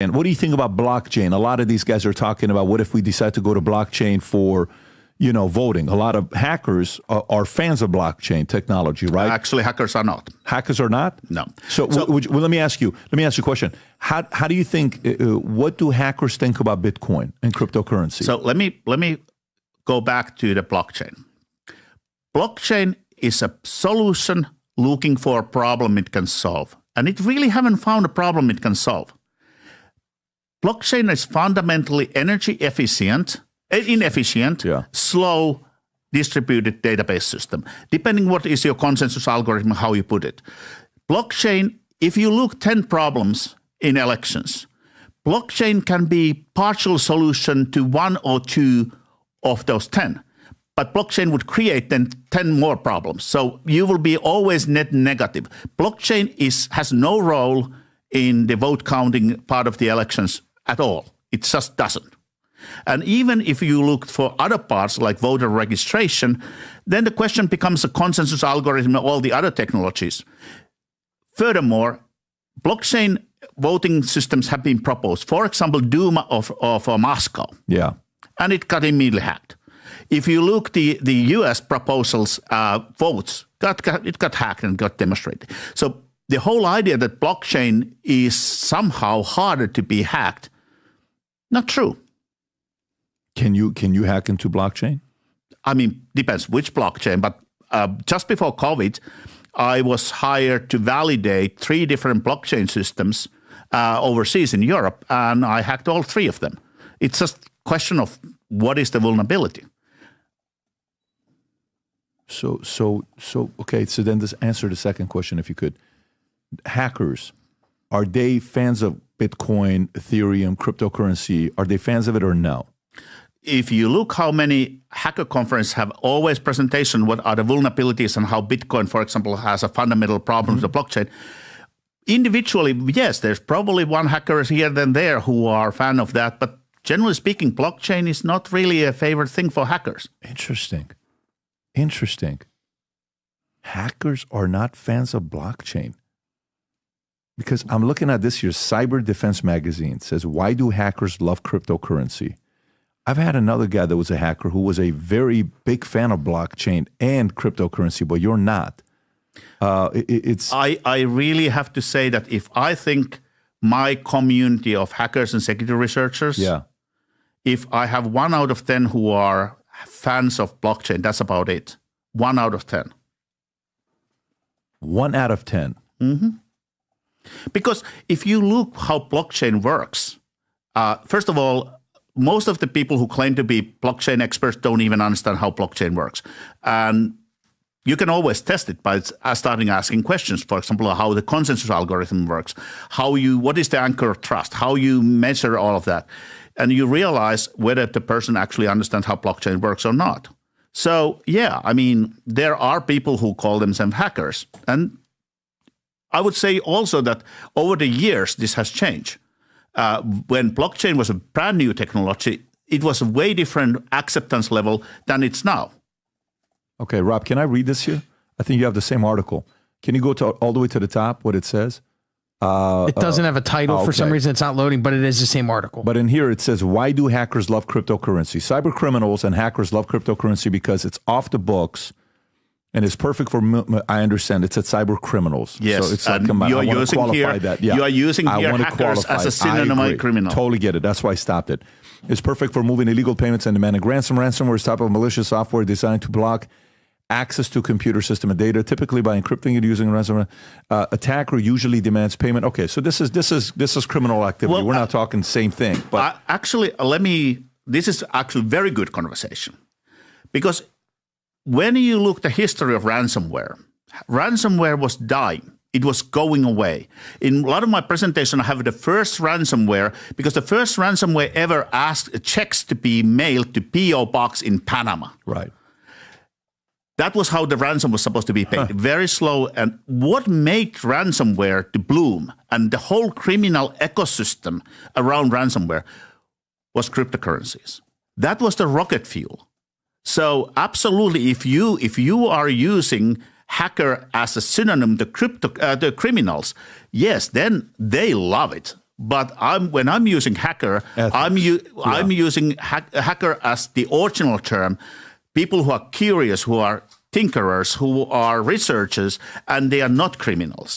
And what do you think about blockchain? A lot of these guys are talking about what if we decide to go to blockchain for, you know, voting. A lot of hackers are fans of blockchain technology, right? Actually, hackers are not. Hackers are not? No. So well, let me ask you a question. How do you think, what do hackers think about Bitcoin and cryptocurrency? So let me go back to the blockchain. Blockchain is a solution looking for a problem it can solve. And it really haven't found a problem it can solve. Blockchain is fundamentally energy inefficient, slow, distributed database system, depending what is your consensus algorithm, how you put it. Blockchain, if you look 10 problems in elections, blockchain can be partial solution to one or two of those 10. But blockchain would create then 10 more problems. So you will be always net negative. Blockchain has no role in the vote counting part of the elections at all. It just doesn't. And even if you look for other parts like voter registration, then the question becomes a consensus algorithm of all the other technologies. Furthermore, blockchain voting systems have been proposed. For example, Duma of Moscow. Yeah. And it got immediately hacked. If you look the US proposals, votes, it got hacked and got demonstrated. So the whole idea that blockchain is somehow harder to be hacked, not true. Can you hack into blockchain? I mean, depends which blockchain, but just before COVID, I was hired to validate 3 different blockchain systems overseas in Europe, and I hacked all 3 of them. It's just a question of what is the vulnerability. Okay, so then just answer the second question if you could. Hackers, are they fans of Bitcoin, Ethereum, cryptocurrency? Are they fans of it or no? If you look how many hacker conferences have always presentation, what are the vulnerabilities and how Bitcoin, for example, has a fundamental problem with the blockchain. Individually, yes, there's probably one hacker here than there who are a fan of that. But generally speaking, blockchain is not really a favorite thing for hackers. Interesting. Interesting. Hackers are not fans of blockchain. Because I'm looking at this year's Cyber Defense magazine. It says, why do hackers love cryptocurrency? I've had another guy that was a hacker who was a very big fan of blockchain and cryptocurrency, but you're not. I really have to say that if I think my community of hackers and security researchers, if I have 1 out of 10 who are fans of blockchain, that's about it. 1 out of 10. 1 out of 10. Mm-hmm. Because if you look how blockchain works, first of all, most of the people who claim to be blockchain experts don't even understand how blockchain works. And you can always test it by starting asking questions, for example, how the consensus algorithm works, what is the anchor of trust, how you measure all of that. And you realize whether the person actually understands how blockchain works or not. So, yeah, I mean, there are people who call themselves hackers. And I would say also that over the years, this has changed. When blockchain was a brand new technology, it was a way different acceptance level than it's now. Okay, Rob, can I read this here? I think you have the same article. Can you go to all the way to the top, what it says? It doesn't have a title. Okay. For some reason, it's not loading, but it is the same article. But in here, it says, why do hackers love cryptocurrency? Cyber criminals and hackers love cryptocurrency because it's off the books and it's perfect for, I understand, it's at cyber criminals. Yes. So it's like, come on, I want to qualify here, that. Yeah. You are using here hackers as a synonym of criminal. Totally get it. That's why I stopped it. It's perfect for moving illegal payments and demanding ransom. Ransomware is a type of malicious software designed to block access to computer system and data, typically by encrypting it using ransomware. Attacker usually demands payment. Okay, so this is criminal activity. Well, we're not talking same thing. But actually, this is actually very good conversation, because when you look at the history of ransomware, ransomware was dying. It was going away. In a lot of my presentation, I have the first ransomware, because the first ransomware ever asked checks to be mailed to P.O. Box in Panama. Right. That was how the ransom was supposed to be paid. Huh. Very slow. And what made ransomware to bloom and the whole criminal ecosystem around ransomware was cryptocurrencies. That was the rocket fuel. So absolutely, if you are using hacker as a synonym to the criminals, yes, then they love it. But when I'm using hacker, I'm using hacker as the original term. People who are curious, who are tinkerers, who are researchers, and they are not criminals.